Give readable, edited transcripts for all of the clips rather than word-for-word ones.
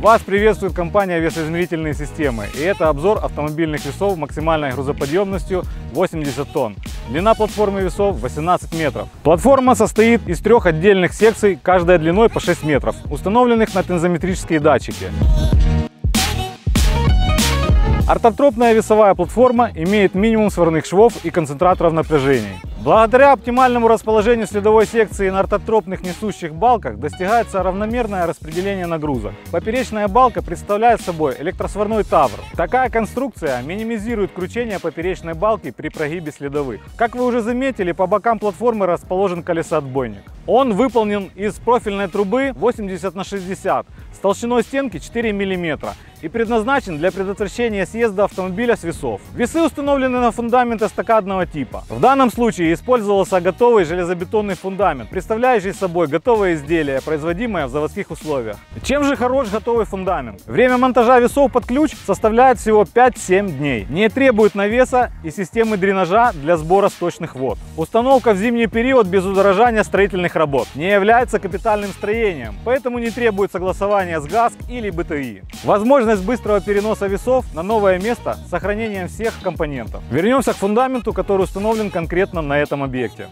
Вас приветствует компания «Весоизмерительные системы», и это обзор автомобильных весов максимальной грузоподъемностью 80 тонн. Длина платформы весов 18 метров. Платформа состоит из трех отдельных секций, каждая длиной по 6 метров, установленных на тензометрические датчики. Ортотропная весовая платформа имеет минимум сварных швов и концентраторов напряжений. Благодаря оптимальному расположению следовой секции на ортотропных несущих балках достигается равномерное распределение нагрузок. Поперечная балка представляет собой электросварной тавр. Такая конструкция минимизирует кручение поперечной балки при прогибе следовых. Как вы уже заметили, по бокам платформы расположен колесоотбойник. Он выполнен из профильной трубы 80×60 с толщиной стенки 4 мм и предназначен для предотвращения съезда автомобиля с весов. Весы установлены на фундамент эстакадного типа. В данном случае использовался готовый железобетонный фундамент, представляющий собой готовое изделие, производимое в заводских условиях. Чем же хорош готовый фундамент? Время монтажа весов под ключ составляет всего 5-7 дней. Не требует навеса и системы дренажа для сбора сточных вод. Установка в зимний период без удорожания строительных работ. Не является капитальным строением, поэтому не требует согласования с ГАС или БТИ. Возможность быстрого переноса весов на новое место с сохранением всех компонентов. Вернемся к фундаменту, который установлен конкретно на этом объекте.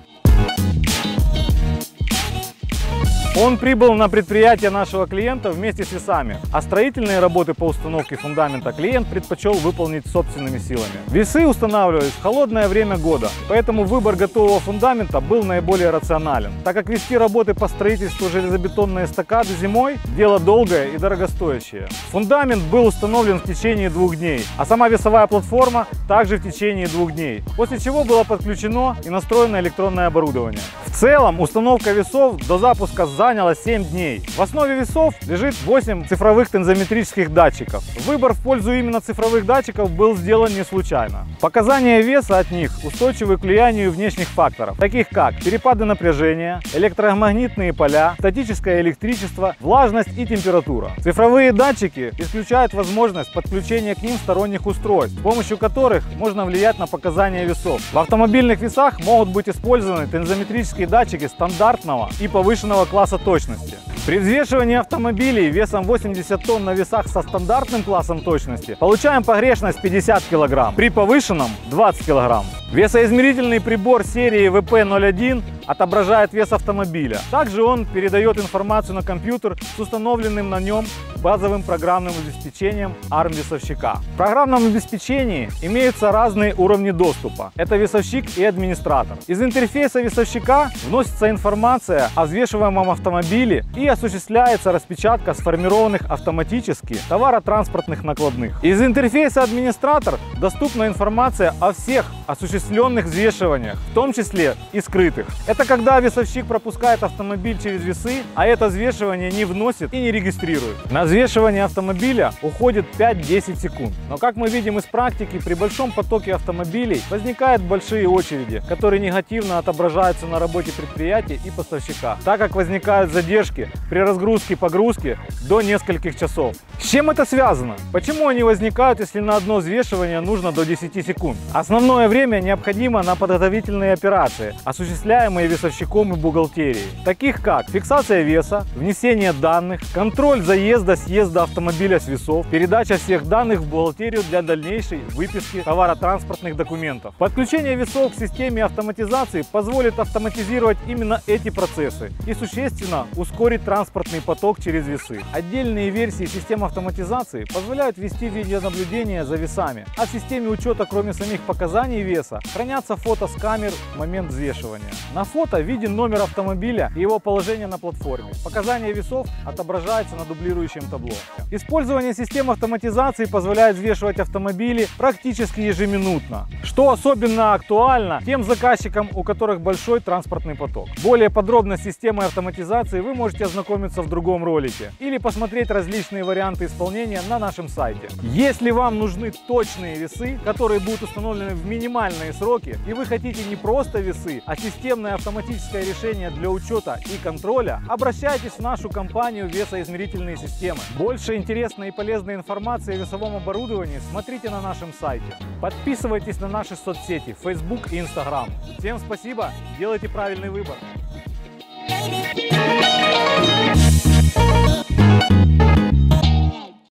Он прибыл на предприятие нашего клиента вместе с весами, а строительные работы по установке фундамента клиент предпочел выполнить собственными силами. Весы устанавливались в холодное время года, поэтому выбор готового фундамента был наиболее рационален, так как вести работы по строительству железобетонной эстакады зимой – дело долгое и дорогостоящее. Фундамент был установлен в течение 2 дней, а сама весовая платформа также в течение 2 дней, после чего было подключено и настроено электронное оборудование. В целом установка весов до запуска заняло 7 дней. В основе весов лежит 8 цифровых тензометрических датчиков. Выбор в пользу именно цифровых датчиков был сделан не случайно. Показания веса от них устойчивы к влиянию внешних факторов, таких как перепады напряжения, электромагнитные поля, статическое электричество, влажность и температура. Цифровые датчики исключают возможность подключения к ним сторонних устройств, с помощью которых можно влиять на показания весов. В автомобильных весах могут быть использованы тензометрические датчики стандартного и повышенного класса точности. При взвешивании автомобилей весом 80 тонн на весах со стандартным классом точности получаем погрешность 50 кг, при повышенном 20 кг. Весоизмерительный прибор серии VP01 отображает вес автомобиля. Также он передает информацию на компьютер с установленным на нем базовым программным обеспечением ARM весовщика. В программном обеспечении имеются разные уровни доступа. Это весовщик и администратор. Из интерфейса весовщика вносится информация о взвешиваемом автомобиле и осуществляется распечатка сформированных автоматически товаротранспортных накладных. Из интерфейса администратор доступна информация о всех осуществленных взвешиваниях, в том числе и скрытых. Это когда весовщик пропускает автомобиль через весы, а это взвешивание не вносит и не регистрирует. На взвешивание автомобиля уходит 5-10 секунд. Но, как мы видим из практики, при большом потоке автомобилей возникают большие очереди, которые негативно отображаются на работе предприятия и поставщика, так как возникают задержки при разгрузке-погрузке до нескольких часов. С чем это связано? Почему они возникают, если на одно взвешивание нужно до 10 секунд? Основное время необходимо на подготовительные операции, осуществляемые весовщиком и бухгалтерией, таких как фиксация веса, внесение данных, контроль заезда-съезда автомобиля с весов, передача всех данных в бухгалтерию для дальнейшей выписки товаротранспортных документов. Подключение весов к системе автоматизации позволит автоматизировать именно эти процессы и существенно ускорить транспортный поток через весы. Отдельные версии систем автоматизации позволяют вести видеонаблюдение за весами, а в системе учета, кроме самих показаний веса, хранятся фото с камер в момент взвешивания. На фото виден номер автомобиля и его положение на платформе. Показания весов отображаются на дублирующем табло. Использование систем автоматизации позволяет взвешивать автомобили практически ежеминутно, что особенно актуально тем заказчикам, у которых большой транспортный поток. Более подробно с системой автоматизации вы можете ознакомиться в другом ролике или посмотреть различные варианты исполнения на нашем сайте. Если вам нужны точные весы, которые будут установлены в минимальные сроки, и вы хотите не просто весы, а системное автоматическое решение для учета и контроля, обращайтесь в нашу компанию «Весоизмерительные системы». Больше интересной и полезной информации о весовом оборудовании смотрите на нашем сайте. Подписывайтесь на наши соцсети Facebook и Instagram. Всем спасибо, делайте правильный выбор.